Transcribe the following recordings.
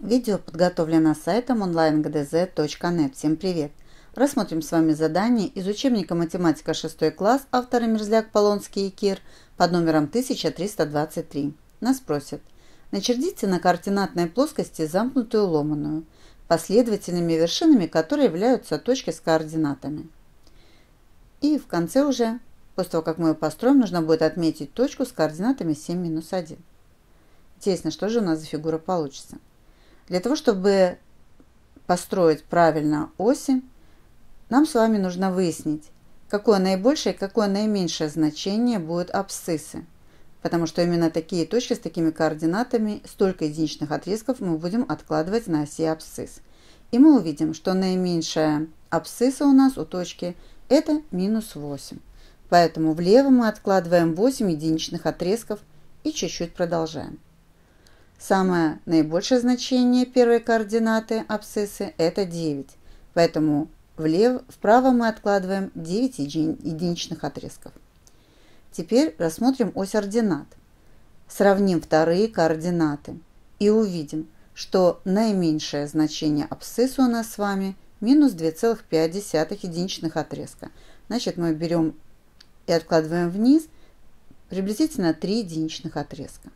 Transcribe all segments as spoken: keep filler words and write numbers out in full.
Видео подготовлено сайтом онлайн гэ дэ зэ точка нет. Всем привет! Рассмотрим с вами задание из учебника математика шестой класс автора Мерзляк-Полонский и Якир под номером тысяча триста двадцать три. Нас просят: начертите на координатной плоскости замкнутую ломаную, последовательными вершинами которой являются точки с координатами. И в конце уже, после того как мы ее построим, нужно будет отметить точку с координатами семь минус один. Интересно, что же у нас за фигура получится? Для того, чтобы построить правильно оси, нам с вами нужно выяснить, какое наибольшее и какое наименьшее значение будут абсциссы, потому что именно такие точки с такими координатами, столько единичных отрезков мы будем откладывать на оси абсцисс. И мы увидим, что наименьшая абсцисса у нас у точки это минус восемь. Поэтому влево мы откладываем восемь единичных отрезков и чуть-чуть продолжаем. Самое наибольшее значение первой координаты абсциссы это девять, поэтому влево, вправо мы откладываем девять еди, единичных отрезков. Теперь рассмотрим ось ординат. Сравним вторые координаты и увидим, что наименьшее значение абсциссы у нас с вами минус две целых пять десятых единичных отрезка. Значит, мы берем и откладываем вниз приблизительно три единичных отрезка.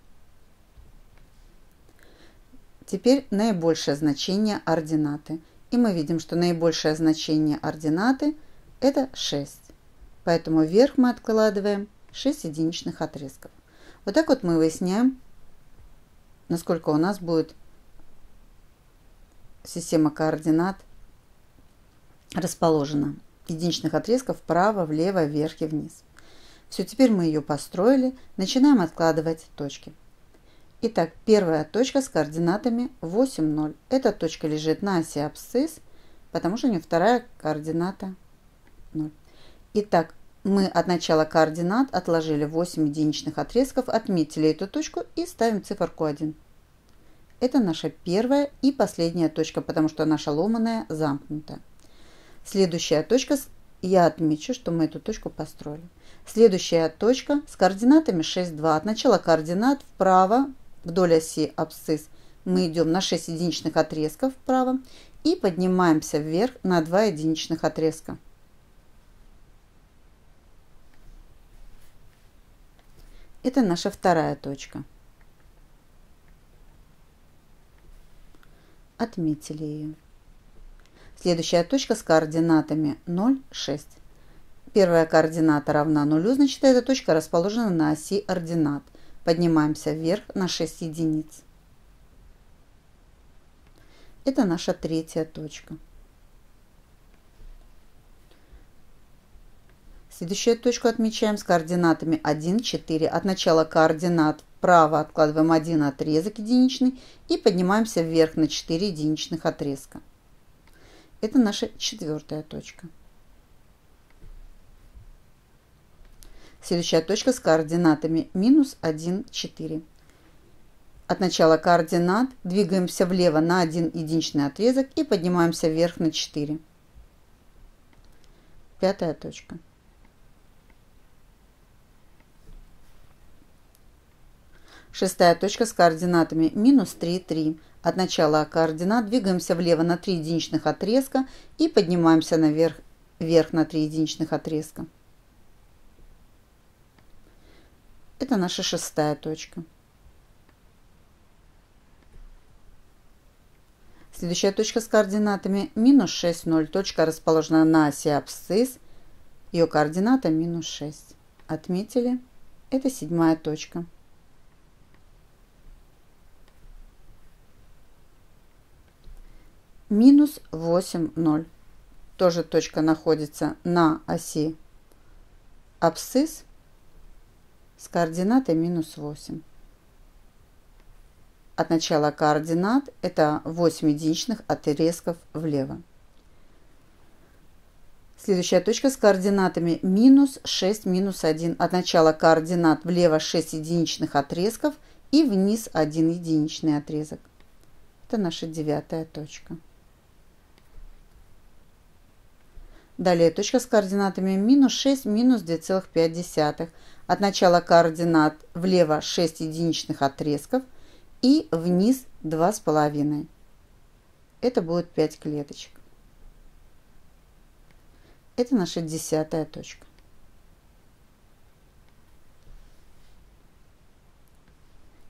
Теперь наибольшее значение ординаты. И мы видим, что наибольшее значение ординаты это шесть. Поэтому вверх мы откладываем шесть единичных отрезков. Вот так вот мы выясняем, насколько у нас будет система координат расположена. Единичных отрезков вправо, влево, вверх и вниз. Все, теперь мы ее построили. Начинаем откладывать точки. Итак, первая точка с координатами восемь ноль. Эта точка лежит на оси абсцисс, потому что у нее вторая координата ноль. Итак, мы от начала координат отложили восемь единичных отрезков, отметили эту точку и ставим циферку один. Это наша первая и последняя точка, потому что наша ломаная замкнута. Следующая точка, я отмечу, что мы эту точку построили. Следующая точка с координатами шесть два. От начала координат вправо, вдоль оси абсцисс мы идем на шесть единичных отрезков вправо и поднимаемся вверх на два единичных отрезка. Это наша вторая точка. Отметили ее. Следующая точка с координатами ноль шесть. Первая координата равна нулю, значит, эта точка расположена на оси ординат. Поднимаемся вверх на шесть единиц. Это наша третья точка. Следующую точку отмечаем с координатами один четыре. От начала координат вправо откладываем один отрезок единичный и поднимаемся вверх на четыре единичных отрезка. Это наша четвертая точка. Следующая точка с координатами минус один четыре. От начала координат двигаемся влево на один единичный отрезок и поднимаемся вверх на четыре. Пятая точка. Шестая точка с координатами минус три три. От начала координат двигаемся влево на три единичных отрезка и поднимаемся наверх, вверх на три единичных отрезка. Это наша шестая точка. Следующая точка с координатами минус шесть ноль. Точка расположена на оси абсцисс. Ее координата минус шесть. Отметили. Это седьмая точка. минус восемь ноль. Тоже точка находится на оси абсцисс с координатой минус восемь. От начала координат это восемь единичных отрезков влево. Следующая точка с координатами минус шесть минус один. От начала координат влево шесть единичных отрезков и вниз один единичный отрезок. Это наша девятая точка. Далее точка с координатами минус шесть минус две целых пять десятых. От начала координат влево шесть единичных отрезков и вниз два с половиной. Это будет пять клеточек. Это наша десятая точка.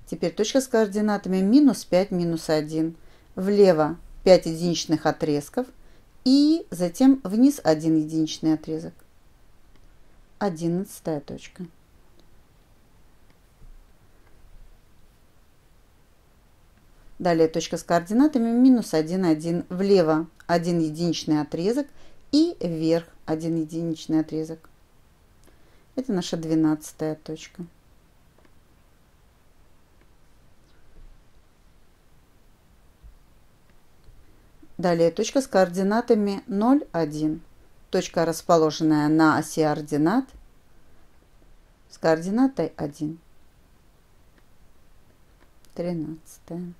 Теперь точка с координатами минус пять, минус один. Влево пять единичных отрезков. И затем вниз один единичный отрезок. одиннадцатая точка. Далее точка с координатами минус один, один. Влево один единичный отрезок. И вверх один единичный отрезок. Это наша двенадцатая точка. Далее точка с координатами ноль, один. Точка, расположенная на оси ординат с координатой один. тринадцатая.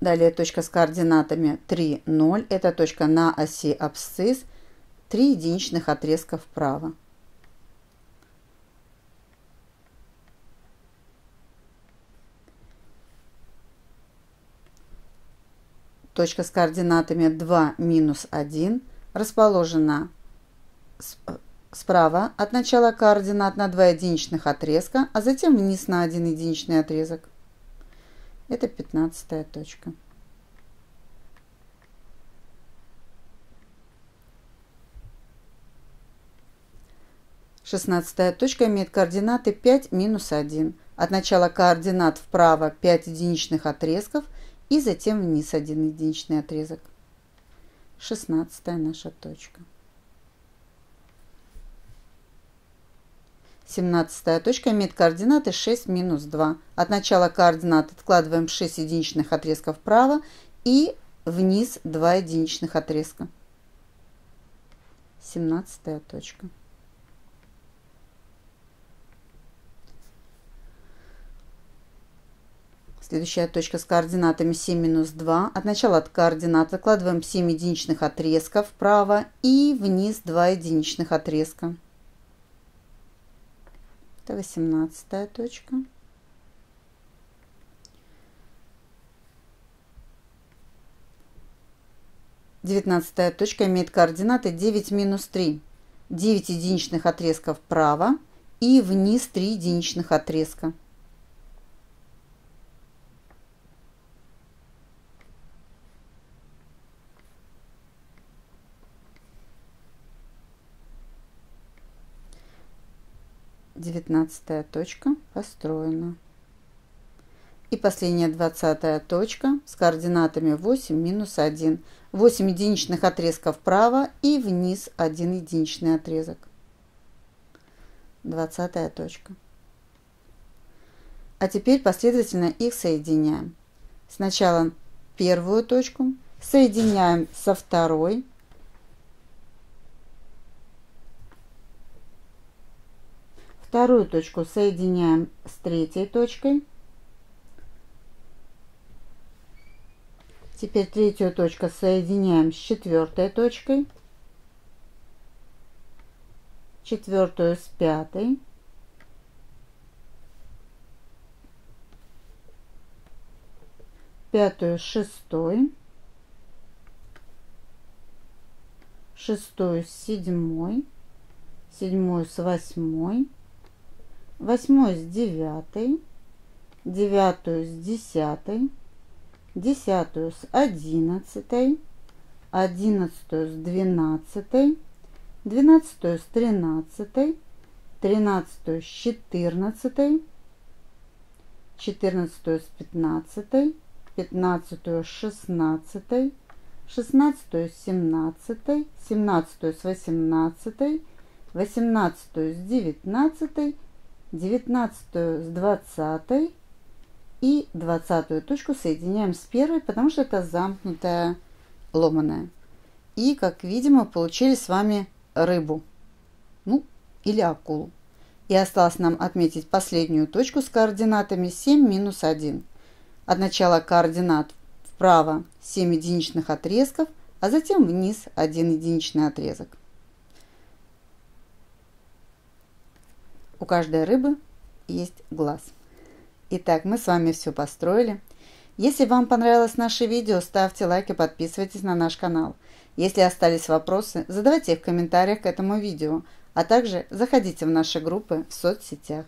Далее точка с координатами три, ноль. Это точка на оси абсцисс. три единичных отрезка вправо. Точка с координатами два, минус один расположена справа от начала координат на два единичных отрезка, а затем вниз на один единичный отрезок. Это пятнадцатая точка. шестнадцатая точка имеет координаты пять, минус один. От начала координат вправо пять единичных отрезков. И затем вниз один единичный отрезок. шестнадцатая наша точка. семнадцатая точка имеет координаты шесть, минус два. От начала координат откладываем шесть единичных отрезков вправо и вниз два единичных отрезка. семнадцатая точка. Следующая точка с координатами семь, минус два. От начала от координат откладываем семь единичных отрезков вправо и вниз два единичных отрезка. Это восемнадцатая точка. девятнадцатая точка имеет координаты девять, минус три. девять единичных отрезков вправо и вниз три единичных отрезка. девятнадцатая точка построена. И последняя двадцатая точка с координатами восемь, минус один. восемь единичных отрезков вправо и вниз один единичный отрезок. двадцатая точка. А теперь последовательно их соединяем. Сначала первую точку соединяем со второй. Вторую точку соединяем с третьей точкой. Теперь третью точку соединяем с четвертой точкой. Четвертую с пятой. Пятую с шестой. Шестую с седьмой. Седьмую с восьмой. Восьмой с девятой, девятую с десятой, десятую с одиннадцатой, одиннадцатую с двенадцатой, двенадцатую с тринадцатой, тринадцатую с четырнадцатой, четырнадцатую с пятнадцатой, пятнадцатую с шестнадцатой, шестнадцатую с семнадцатой, семнадцатую с восемнадцатой, восемнадцатую с девятнадцатой, девятнадцатую с двадцатой и двадцатую точку соединяем с первой, потому что это замкнутая ломаная. И, как видимо, получили с вами рыбу, ну или акулу. И осталось нам отметить последнюю точку с координатами семь, минус один. От начала координат вправо семь единичных отрезков, а затем вниз один единичный отрезок. У каждой рыбы есть глаз. Итак, мы с вами все построили. Если вам понравилось наше видео, ставьте лайк и подписывайтесь на наш канал. Если остались вопросы, задавайте их в комментариях к этому видео, а также заходите в наши группы в соцсетях.